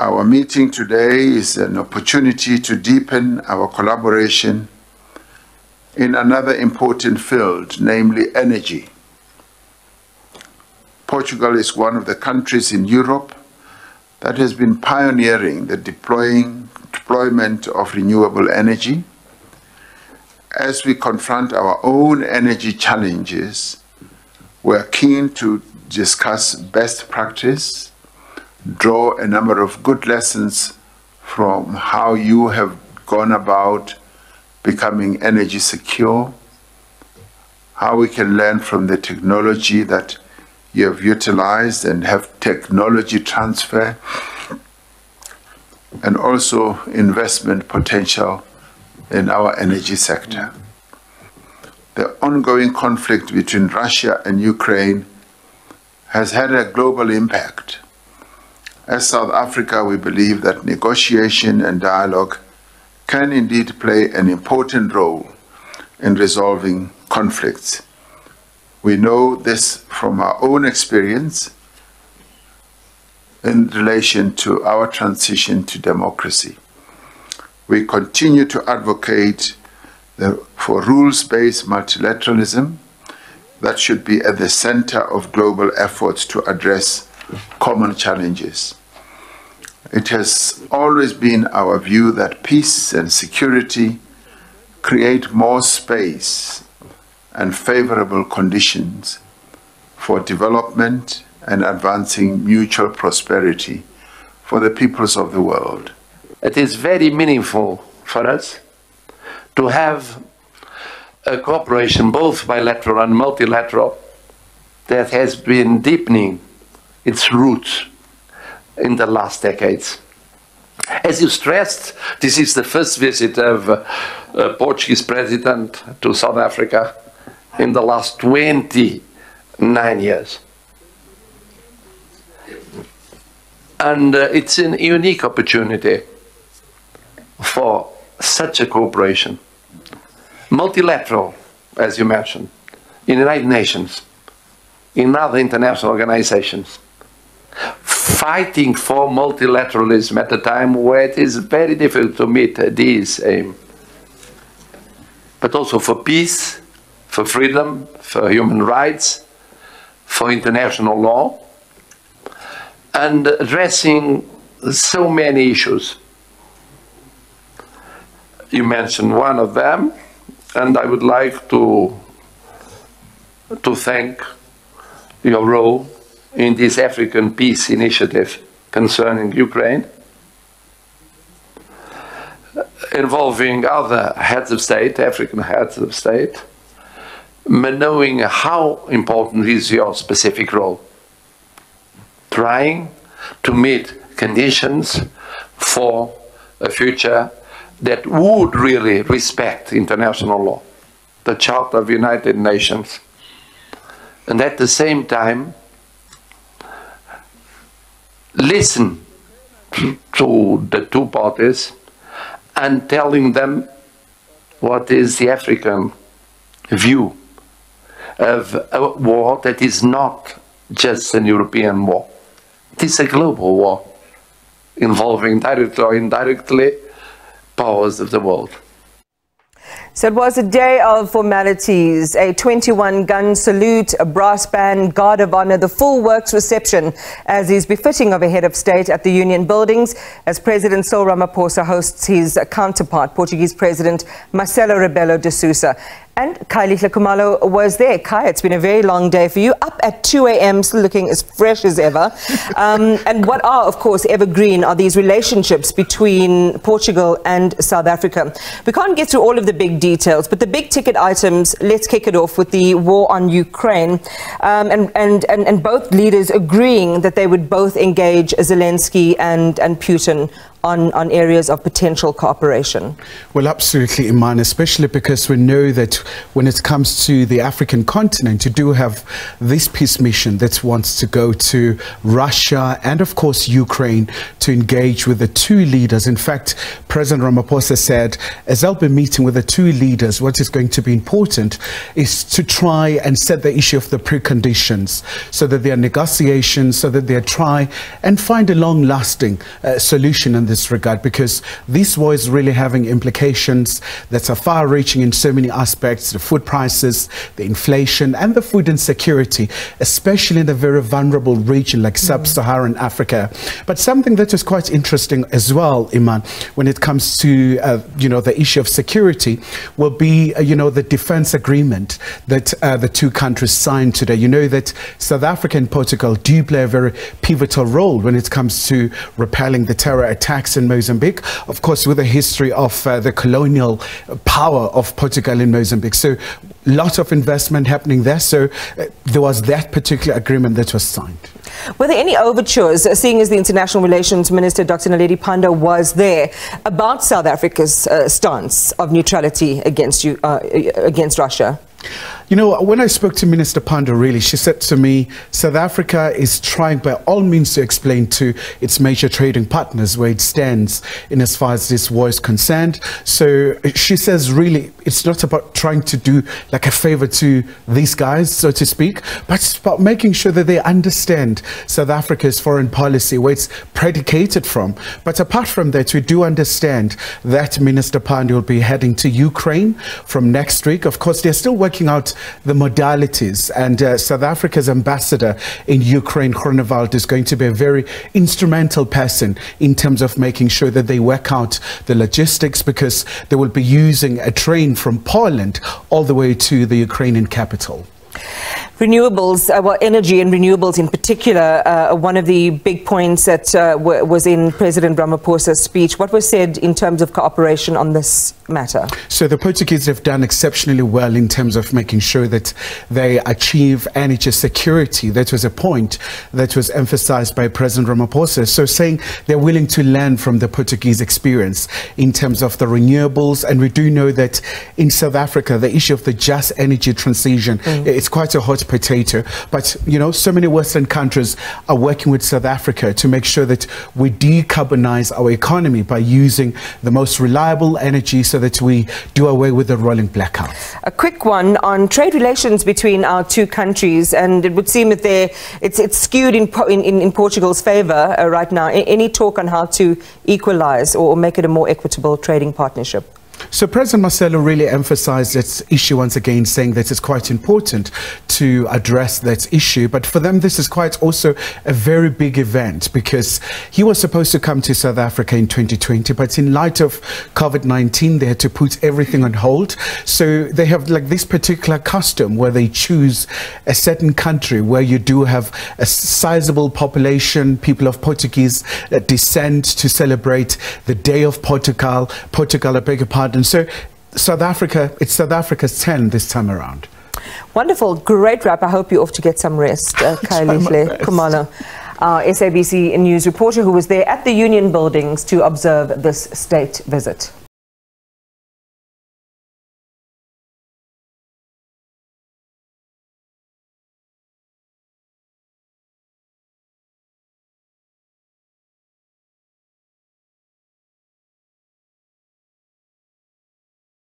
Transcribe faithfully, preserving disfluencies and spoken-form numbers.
Our meeting today is an opportunity to deepen our collaboration in another important field, namely energy. Portugal is one of the countries in Europe that has been pioneering the deploying, deployment of renewable energy. As we confront our own energy challenges, we are keen to discuss best practice, draw a number of good lessons from how you have gone about becoming energy secure, how we can learn from the technology that you have utilized and have technology transfer, and also investment potential in our energy sector. The ongoing conflict between Russia and Ukraine has had a global impact. As South Africa, we believe that negotiation and dialogue can indeed play an important role in resolving conflicts. We know this from our own experience in relation to our transition to democracy. We continue to advocate for rules-based multilateralism that should be at the center of global efforts to address common challenges. It has always been our view that peace and security create more space and favorable conditions for development and advancing mutual prosperity for the peoples of the world. It is very meaningful for us to have a cooperation, both bilateral and multilateral, that has been deepening its roots in the last decades. As you stressed, this is the first visit of uh, a Portuguese president to South Africa in the last twenty-nine years. And uh, it's a unique opportunity for such a cooperation. Multilateral, as you mentioned, in the United Nations, in other international organizations, fighting for multilateralism at a time where it is very difficult to meet this aim, but also for peace, for freedom, for human rights, for international law, and addressing so many issues. You mentioned one of them, and I would like to, to thank your role in this African peace initiative concerning Ukraine, involving other heads of state, African heads of state, knowing how important is your specific role, trying to meet conditions for a future that would really respect international law, the Charter of the United Nations, and at the same time listen to the two parties and telling them what is the African view of a war that is not just an European war. It is a global war involving directly or indirectly powers of the world. So it was a day of formalities, a twenty-one gun salute, a brass band, guard of honor, the full works reception, as is befitting of a head of state at the Union Buildings, as President Cyril Ramaphosa hosts his counterpart, Portuguese President Marcelo Rebelo de Sousa. And Kylie Lakomalo was there. Kai, it's been a very long day for you. Up at two A M, still looking as fresh as ever. Um, and what are, of course, evergreen are these relationships between Portugal and South Africa. We can't get through all of the big details, but the big ticket items, let's kick it off with the war on Ukraine. Um, and, and, and, and both leaders agreeing that they would both engage Zelensky and, and Putin on, on areas of potential cooperation. Well, absolutely, Iman, especially because we know that when it comes to the African continent, you do have this peace mission that wants to go to Russia and, of course, Ukraine to engage with the two leaders. In fact, President Ramaphosa said, as they'll be meeting with the two leaders, what is going to be important is to try and set the issue of the preconditions so that there are negotiations, so that they try and find a long-lasting uh, solution in this regard, because this war is really having implications that are far-reaching in so many aspects, the food prices, the inflation, and the food insecurity, especially in a very vulnerable region like mm. sub-Saharan Africa. But something that is quite interesting as well, Iman, when it comes to uh, you know, the issue of security, will be uh, you know, the defense agreement that uh, the two countries signed today. You know that South Africa and Portugal do play a very pivotal role when it comes to repelling the terror attacks in Mozambique, of course with a history of uh, the colonial power of Portugal in Mozambique. So lots of investment happening there, so uh, there was that particular agreement that was signed. Were there any overtures, seeing as the International Relations Minister, Doctor Naledi Pandor, was there, about South Africa's uh, stance of neutrality against, you, uh, against Russia? You know, when I spoke to Minister Pandor, really, she said to me, South Africa is trying by all means to explain to its major trading partners where it stands in as far as this war is concerned. So she says, really, it's not about trying to do like a favor to these guys, so to speak, but it's about making sure that they understand South Africa's foreign policy, where it's predicated from. But apart from that, we do understand that Minister Pandor will be heading to Ukraine from next week. Of course, they're still working out the modalities, and uh, South Africa's ambassador in Ukraine, Kronenwald, is going to be a very instrumental person in terms of making sure that they work out the logistics, because they will be using a train from Poland all the way to the Ukrainian capital. Renewables, uh, well, energy and renewables in particular, uh, one of the big points that uh, was in President Ramaphosa's speech. What was said in terms of cooperation on this matter? So the Portuguese have done exceptionally well in terms of making sure that they achieve energy security. That was a point that was emphasized by President Ramaphosa. So saying they're willing to learn from the Portuguese experience in terms of the renewables. And we do know that in South Africa, the issue of the just energy transition, mm. it's quite a hot potato, but you know, so many Western countries are working with South Africa to make sure that we decarbonize our economy by using the most reliable energy so that we do away with the rolling blackouts. A quick one on trade relations between our two countries, and it would seem that they're, it's, it's skewed in, in, in Portugal's favor uh, right now. Any talk on how to equalize or make it a more equitable trading partnership? So President Marcelo really emphasized this issue once again, saying that it's quite important to address that issue. But for them, this is quite also a very big event, because he was supposed to come to South Africa in twenty twenty, but in light of COVID nineteen, they had to put everything on hold. So they have like this particular custom where they choose a certain country where you do have a sizable population, people of Portuguese descent, to celebrate the Day of Portugal, Portugal, I beg your pardon. And so South Africa, it's South Africa's turn this time around. Wonderful. Great wrap. I hope you're off to get some rest. Uh, Kylie Lakomalo, our S A B C News reporter, who was there at the Union Buildings to observe this state visit.